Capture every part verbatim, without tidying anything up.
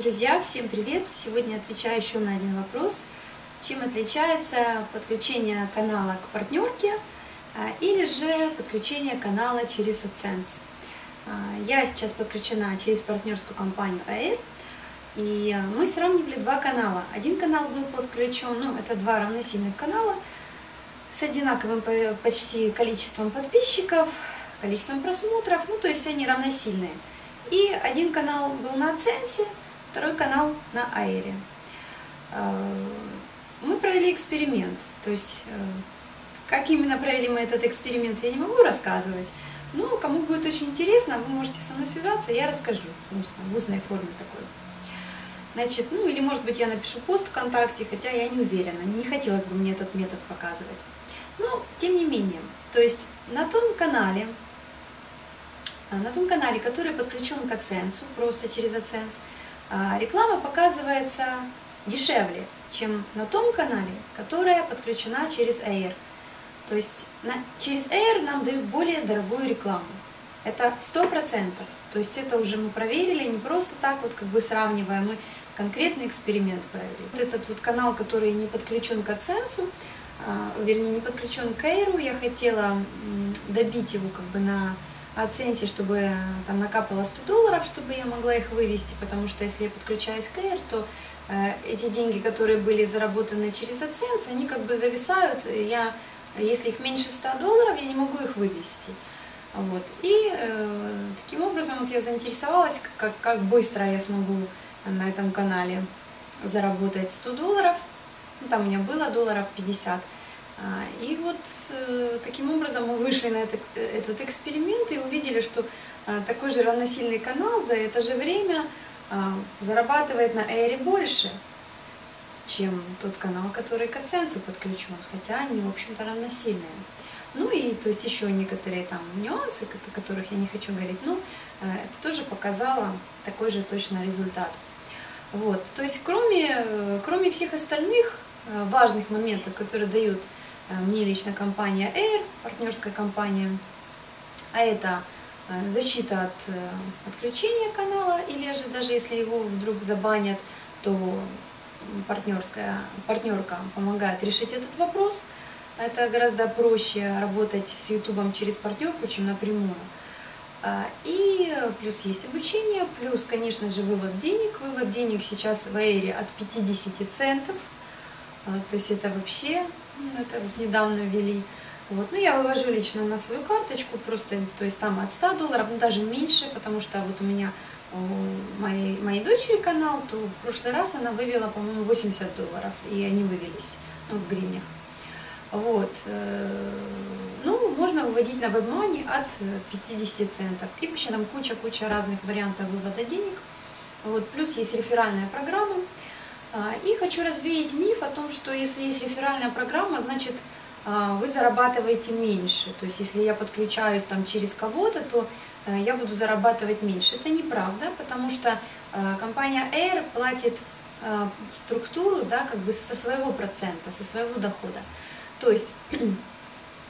Друзья, всем привет! Сегодня отвечаю еще на один вопрос. Чем отличается подключение канала к партнерке или же подключение канала через AdSense? Я сейчас подключена через партнерскую компанию эй ай ар, и мы сравнивали два канала. Один канал был подключен, ну это два равносильных канала, с одинаковым почти количеством подписчиков, количеством просмотров, ну то есть они равносильные. И один канал был на AdSense, второй канал на эй ай ар. Мы провели эксперимент, то есть как именно провели мы этот эксперимент, я не могу рассказывать, но кому будет очень интересно, вы можете со мной связаться, я расскажу устно, в устной форме такой. Значит, ну или может быть я напишу пост ВКонтакте, хотя я не уверена, не хотелось бы мне этот метод показывать. Но тем не менее, то есть на том канале, на том канале, который подключен к AdSense, просто через AdSense, реклама показывается дешевле, чем на том канале, которая подключена через эй ай ар. То есть на, через эй ай ар нам дают более дорогую рекламу. Это сто процентов. То есть это уже мы проверили, не просто так вот как бы сравнивая, мы конкретный эксперимент провели. Вот этот вот канал, который не подключен к AdSense, вернее не подключен к эй ай ар, я хотела добить его как бы на AdSense, чтобы там накапало сто долларов, чтобы я могла их вывести, потому что если я подключаюсь к эй ай ар, то э, эти деньги, которые были заработаны через AdSense, они как бы зависают, я, если их меньше ста долларов, я не могу их вывести. Вот. И э, таким образом вот я заинтересовалась, как, как быстро я смогу на этом канале заработать сто долларов, ну, там у меня было долларов пятьдесят. И вот таким образом мы вышли на этот, этот эксперимент и увидели, что такой же равносильный канал за это же время зарабатывает на эй ай ар больше, чем тот канал, который к AdSense подключен, хотя они, в общем-то, равносильные. Ну и то есть еще некоторые там нюансы, о которых я не хочу говорить, но это тоже показало такой же точно результат. Вот, то есть кроме, кроме всех остальных важных моментов, которые дают мне лично компания эй ай ар, партнерская компания, а это защита от отключения канала, или же даже если его вдруг забанят, то партнерская, партнерка помогает решить этот вопрос. Это гораздо проще работать с YouTube через партнерку, чем напрямую. И плюс есть обучение, плюс, конечно же, вывод денег. Вывод денег сейчас в эй ай ар от пятидесяти центов. То есть это вообще, это вот недавно ввели. Вот. Ну, я вывожу лично на свою карточку, просто, то есть там от ста долларов, ну, даже меньше, потому что вот у меня, у моей, моей дочери канал, то в прошлый раз она вывела, по-моему, восемьдесят долларов, и они вывелись, ну, в гривнях. Вот. Ну, можно выводить на WebMoney от пятидесяти центов. И вообще там куча-куча разных вариантов вывода денег. Вот. Плюс есть реферальная программа. И хочу развеять миф о том, что если есть реферальная программа, значит вы зарабатываете меньше. То есть если я подключаюсь там через кого-то, то я буду зарабатывать меньше. Это неправда, потому что компания эй ай ар платит в структуру, да, как бы со своего процента, со своего дохода. То есть,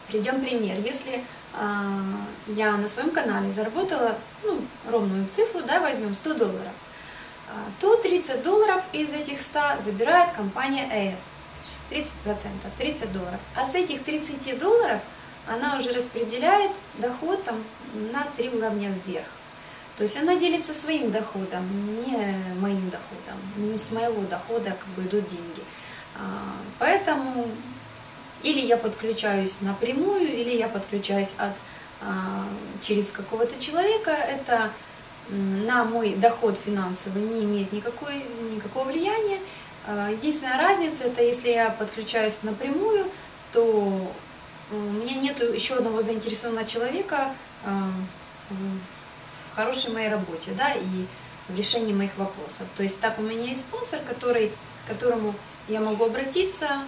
приведем пример, если я на своем канале заработала, ну, ровную цифру, да, возьмем сто долларов, то тридцать долларов из этих ста забирает компания эй ай ар. тридцать процентов, тридцать долларов. А с этих тридцати долларов она уже распределяет доход там на три уровня вверх. То есть она делится своим доходом, не моим доходом, не с моего дохода как бы идут деньги. Поэтому или я подключаюсь напрямую, или я подключаюсь от, через какого-то человека. Это на мой доход финансовый не имеет никакой, никакого влияния. Единственная разница, это если я подключаюсь напрямую, то у меня нет еще одного заинтересованного человека в хорошей моей работе, да, и в решении моих вопросов. То есть так у меня есть спонсор, который, к которому я могу обратиться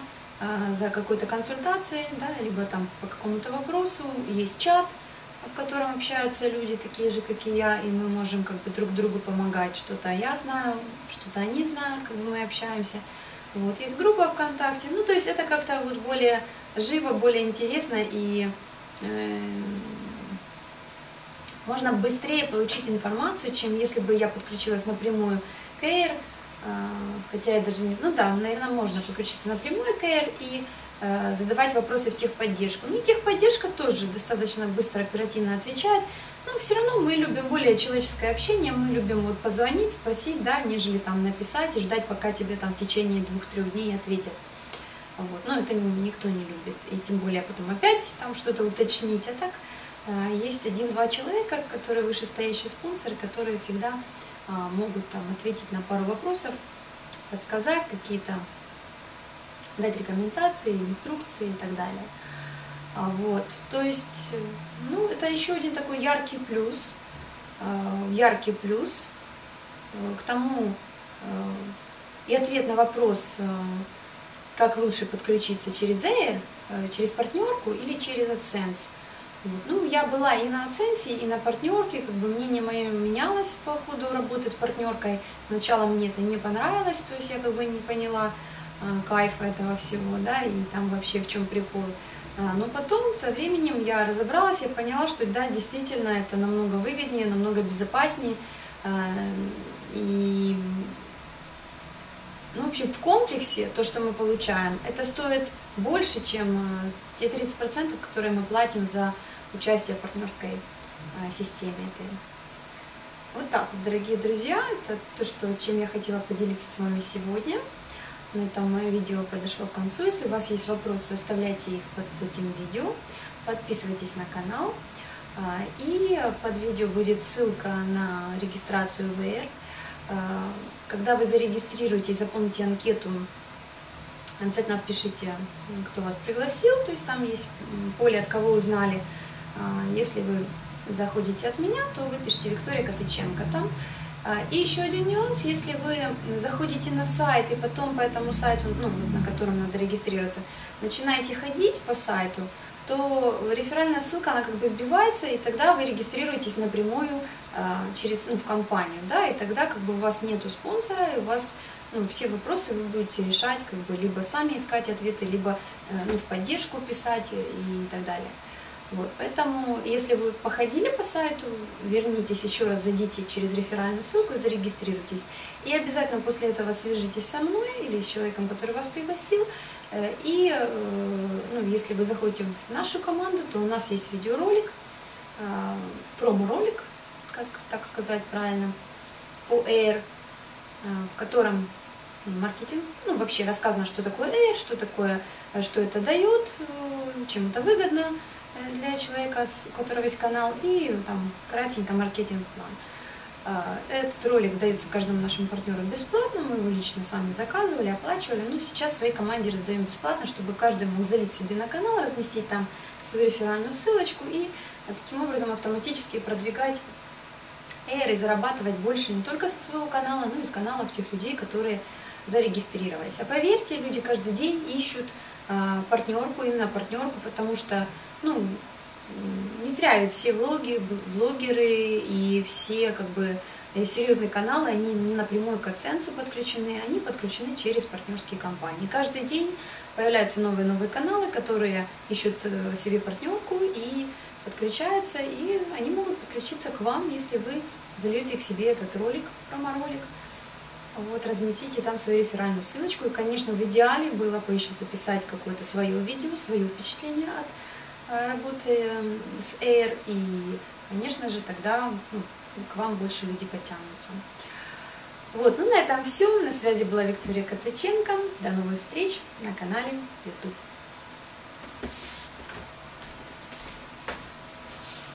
за какой-то консультацией, да, либо там по какому-то вопросу, есть чат, в котором общаются люди такие же, как и я, и мы можем как бы друг другу помогать. Что-то я знаю, что-то они знают, как бы мы общаемся. Вот, есть группа ВКонтакте. Ну, то есть это как-то вот более живо, более интересно, и э, можно быстрее получить информацию, чем если бы я подключилась напрямую к к эйр, хотя я даже не... Ну да, наверное, можно подключиться напрямую к эйр и задавать вопросы в техподдержку. Ну, техподдержка тоже достаточно быстро, оперативно отвечает, но все равно мы любим более человеческое общение, мы любим вот позвонить, спросить, да, нежели там написать и ждать, пока тебе там в течение двух-трех дней ответят. Вот. Но это никто не любит, и тем более потом опять там что-то уточнить. А так есть один-два человека, которые вышестоящий спонсор, которые всегда могут там ответить на пару вопросов, подсказать какие-то, дать рекомендации, инструкции и так далее. Вот, то есть, ну, это еще один такой яркий плюс, яркий плюс. К тому и ответ на вопрос, как лучше подключиться через эйр, через партнерку или через AdSense. Ну, я была и на AdSense, и на партнерке, как бы мнение мое менялось по ходу работы с партнеркой. Сначала мне это не понравилось, то есть я как бы не поняла кайфа этого всего, да, и там вообще в чем прикол. Но потом со временем я разобралась, я поняла, что да, действительно это намного выгоднее, намного безопаснее. И, ну, в общем, в комплексе то, что мы получаем, это стоит больше, чем те тридцать процентов, которые мы платим за участие в партнерской системе этой. Вот так вот, дорогие друзья, это то, что, чем я хотела поделиться с вами сегодня. На этом мое видео подошло к концу. Если у вас есть вопросы, оставляйте их под этим видео. Подписывайтесь на канал. И под видео будет ссылка на регистрацию в эйр. Когда вы зарегистрируетесь, заполните анкету, обязательно пишите, кто вас пригласил. То есть там есть поле, от кого узнали. Если вы заходите от меня, то вы пишите «Виктория Котыченко» там. И еще один нюанс, если вы заходите на сайт и потом по этому сайту, ну, на котором надо регистрироваться, начинаете ходить по сайту, то реферальная ссылка, она как бы сбивается, и тогда вы регистрируетесь напрямую через, ну, в компанию, да, и тогда как бы у вас нету спонсора, и у вас, ну, все вопросы вы будете решать, как бы либо сами искать ответы, либо, ну, в поддержку писать и так далее. Вот, поэтому, если вы походили по сайту, вернитесь еще раз, зайдите через реферальную ссылку и зарегистрируйтесь. И обязательно после этого свяжитесь со мной или с человеком, который вас пригласил. И, ну, если вы заходите в нашу команду, то у нас есть видеоролик, промо-ролик, как так сказать правильно, по эйр, в котором маркетинг, ну, вообще рассказано, что такое эйр, что такое, что это дает, чем это выгодно для человека, у которого есть канал, и там кратенько маркетинг-план. Этот ролик дается каждому нашему партнеру бесплатно, мы его лично сами заказывали, оплачивали, но сейчас своей команде раздаем бесплатно, чтобы каждый мог залить себе на канал, разместить там свою реферальную ссылочку и таким образом автоматически продвигать эйр и зарабатывать больше не только со своего канала, но и с каналов тех людей, которые зарегистрировались. А поверьте, люди каждый день ищут партнерку, именно партнерку, потому что, ну, не зря ведь все влоги, блогеры и все как бы серьезные каналы, они не напрямую к AdSense подключены, они подключены через партнерские компании. Каждый день появляются новые-новые каналы, которые ищут себе партнерку и подключаются, и они могут подключиться к вам, если вы зальете к себе этот ролик, промо-ролик. Вот, разместите там свою реферальную ссылочку. И, конечно, в идеале было бы еще записать какое-то свое видео, свое впечатление от работы с эйр. И, конечно же, тогда, ну, к вам больше люди подтянутся. Вот, ну на этом все. На связи была Виктория Котыченко. До новых встреч на канале YouTube.